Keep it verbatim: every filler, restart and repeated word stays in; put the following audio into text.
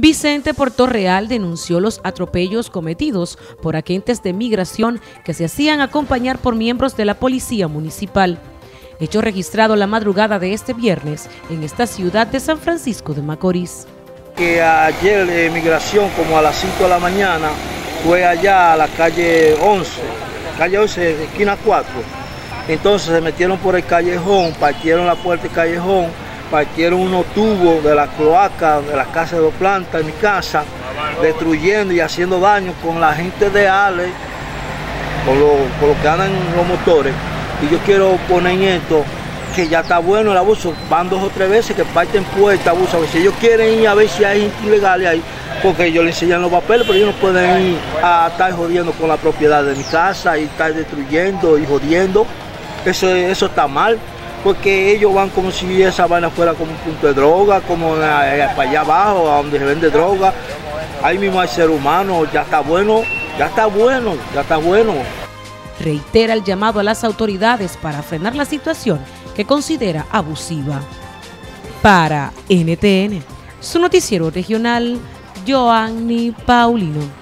Vicente Portorreal denunció los atropellos cometidos por agentes de migración que se hacían acompañar por miembros de la Policía Municipal. Hecho registrado la madrugada de este viernes en esta ciudad de San Francisco de Macorís. Que ayer eh, migración como a las cinco de la mañana fue allá a la calle once, calle once, esquina cuatro. Entonces se metieron por el callejón, partieron la puerta del callejón, partieron unos tubos de la cloaca, de la casa de dos plantas, de mi casa, destruyendo y haciendo daño con la gente de Ale, con lo, con lo que andan los motores. Y yo quiero poner en esto que ya está bueno el abuso, van dos o tres veces que parten puertas, abusan. Si ellos quieren ir a ver si hay gente ilegal ahí, porque ellos les enseñan los papeles, pero ellos no pueden ir a estar jodiendo con la propiedad de mi casa y estar destruyendo y jodiendo. Eso, eso está mal, porque ellos van como si esa vaina fuera como un punto de droga, como una, eh, para allá abajo, a donde se vende droga. Ahí mismo hay ser humano, ya está bueno, ya está bueno, ya está bueno. Reitera el llamado a las autoridades para frenar la situación que considera abusiva. Para N T N, su noticiero regional, Joanny Paulino.